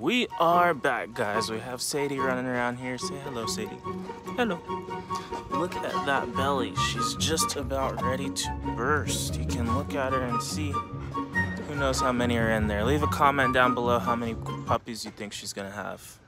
We are back, guys. We have Sadie running around here. Say hello, Sadie. Hello. Look at that belly. She's just about ready to burst. You can look at her and see who knows how many are in there. Leave a comment down below how many puppies you think she's gonna have.